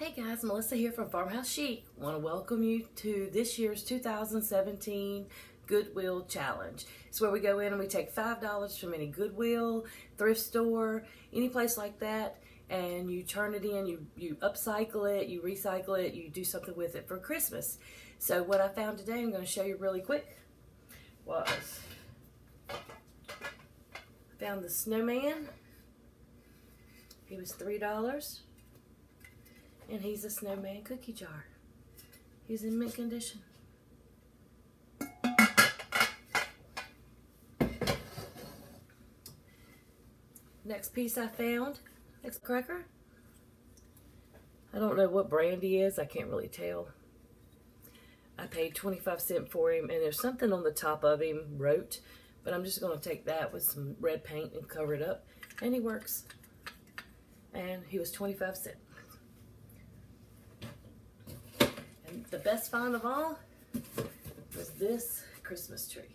Hey guys, Melissa here from Farmhouse Chic. I want to welcome you to this year's 2017 Goodwill Challenge. It's where we go in and we take $5 from any Goodwill, thrift store, any place like that, and you turn it in, you upcycle it, you recycle it, you do something with it for Christmas. So what I found today, I'm going to show you really quick, was I found the snowman. He was $3. And he's a snowman cookie jar. He's in mint condition. Next piece I found, next cracker. I don't know what brand he is, I can't really tell. I paid 25 cents for him, and there's something on the top of him wrote, but I'm just gonna take that with some red paint and cover it up, and he works. And he was 25 cents. The best find of all was this Christmas tree.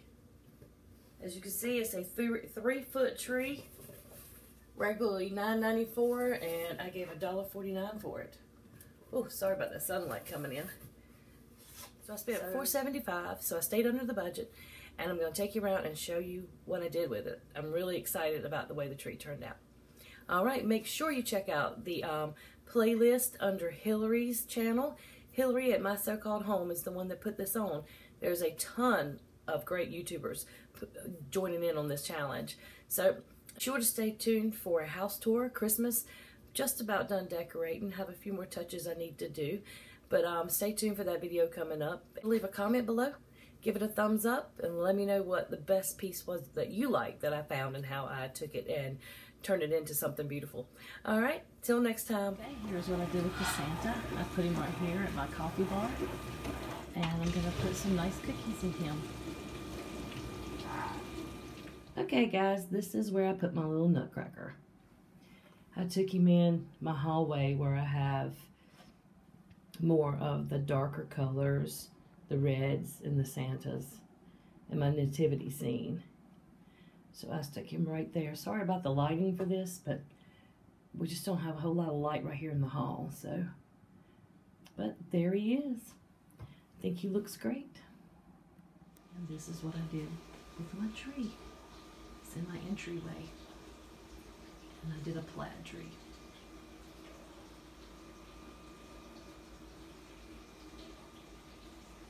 As you can see, it's a 3-foot tree, regularly $9.94, and I gave $1.49 for it. Oh, sorry about the sunlight coming in. So I spent $4.75, so I stayed under the budget, and I'm going to take you around and show you what I did with it. I'm really excited about the way the tree turned out. All right, make sure you check out the playlist under Hillary's channel. Hillary at My So-Called Home is the one that put this on. There's a ton of great YouTubers joining in on this challenge. So sure to stay tuned for a house tour. Christmas, just about done decorating. Have a few more touches I need to do. But stay tuned for that video coming up. Leave a comment below. Give it a thumbs up and let me know what the best piece was that you liked that I found and how I took it and turned it into something beautiful. All right, till next time. Okay, here's what I did with the Santa. I put him right here at my coffee bar, and I'm gonna put some nice cookies in him. Okay guys, this is where I put my little nutcracker. I took him in my hallway where I have more of the darker colors, the reds and the Santas, and my nativity scene. So I stuck him right there. Sorry about the lighting for this, but we just don't have a whole lot of light right here in the hall, so. But there he is. I think he looks great. And this is what I did with my tree. It's in my entryway. And I did a plaid tree.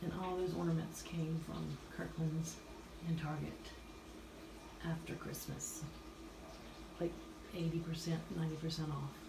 And all those ornaments came from Kirkland's and Target. After Christmas, like 80%, 90% off.